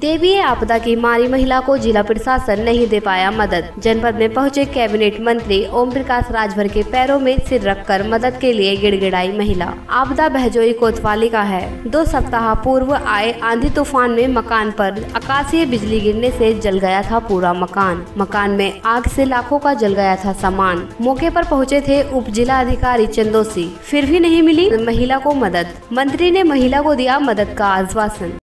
देवीय आपदा की मारी महिला को जिला प्रशासन नहीं दे पाया मदद। जनपद में पहुंचे कैबिनेट मंत्री ओम प्रकाश राजभर के पैरों में सिर रखकर मदद के लिए गिड़गिड़ाई महिला। आपदा बहजोई कोतवाली का है। 2 सप्ताह पूर्व आए आंधी तूफान में मकान पर आकाशीय बिजली गिरने से जल गया था पूरा मकान। मकान में आग से लाखों का जल गया था सामान। मौके पर पहुंचे थे उप जिला अधिकारी चंदोसी, फिर भी नहीं मिली महिला को मदद। मंत्री ने महिला को दिया मदद का आश्वासन।